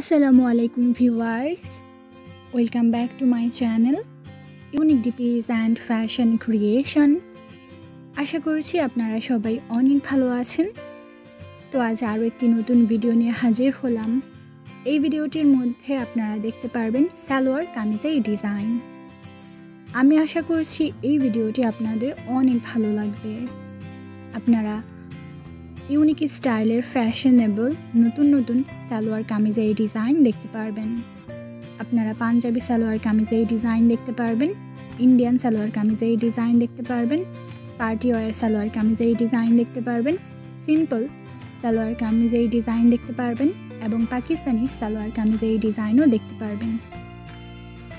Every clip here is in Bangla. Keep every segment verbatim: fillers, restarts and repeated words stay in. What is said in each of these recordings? আসসালামু আলাইকুম viewers, welcome back to my channel unique DPs and fashion creation. আশা করছি আপনারা সবাই অনেক ভালো আছেন। তো আজ আরও একটি নতুন ভিডিও নিয়ে হাজির হলাম। এই ভিডিওটির মধ্যে আপনারা দেখতে পারবেন সালোয়ার কামিজের এই ডিজাইন। আমি আশা করছি এই ভিডিওটি আপনাদের অনেক ভালো লাগবে। আপনারা ইউনিক স্টাইলের ফ্যাশনেবল নতুন নতুন সালোয়ার কামিজের এই ডিজাইন দেখতে পারবেন। আপনারা পাঞ্জাবি সালোয়ার কামিজের এই ডিজাইন দেখতে পারবেন, ইন্ডিয়ান সালোয়ার কামিজের এই ডিজাইন দেখতে পারবেন, পার্টি ওয়ার সালোয়ার কামিজের এই ডিজাইন দেখতে পারবেন, সিম্পল সালোয়ার কামিজের এই ডিজাইন দেখতে পারবেন এবং পাকিস্তানি সালোয়ার কামিজের এই ডিজাইনও দেখতে পারবেন।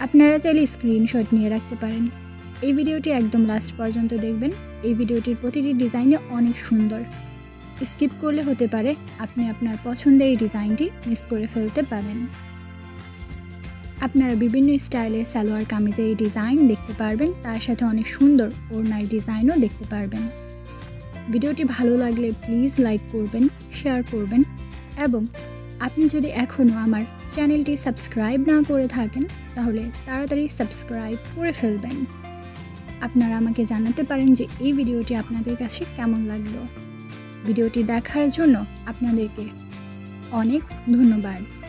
আপনারা চাইলে স্ক্রিনশট নিয়ে রাখতে পারেন। এই ভিডিওটি একদম লাস্ট পর্যন্ত দেখবেন। এই ভিডিওটির প্রতিটি ডিজাইনে অনেক সুন্দর, স্কিপ করলে হতে পারে আপনি আপনার পছন্দের এই ডিজাইনটি মিস করে ফেলতে পারেন। আপনারা বিভিন্ন স্টাইলের সালোয়ার কামিজের এই ডিজাইন দেখতে পারবেন, তার সাথে অনেক সুন্দর ওড়নার ডিজাইনও দেখতে পারবেন। ভিডিওটি ভালো লাগলে প্লিজ লাইক করবেন, শেয়ার করবেন এবং আপনি যদি এখনও আমার চ্যানেলটি সাবস্ক্রাইব না করে থাকেন তাহলে তাড়াতাড়ি সাবস্ক্রাইব করে ফেলবেন। আপনারা আমাকে জানাতে পারেন যে এই ভিডিওটি আপনাদের কাছে কেমন লাগলো। ভিডিওটি দেখার জন্য আপনাদেরকে অনেক ধন্যবাদ।